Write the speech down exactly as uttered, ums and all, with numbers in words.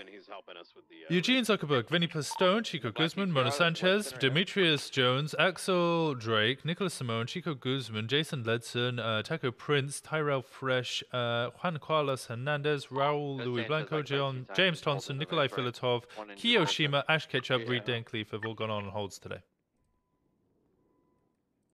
even he's helping us with the... Uh, Eugene Zuckerberg, Vinny Pastone, Chico Guzman, Mona Sanchez, Demetrius Jones, Axel Drake, Nicholas Simone, Chico Guzman, Jason Ledson, uh, Taco Prince, Tyrell Fresh, uh, Juan Carlos Hernandez, Raul Luis Blanco, John, James Thompson, Nikolai Filatov, Kiyoshima, Ash Ketchup, Reed Dan Cleef have all gone on holds today.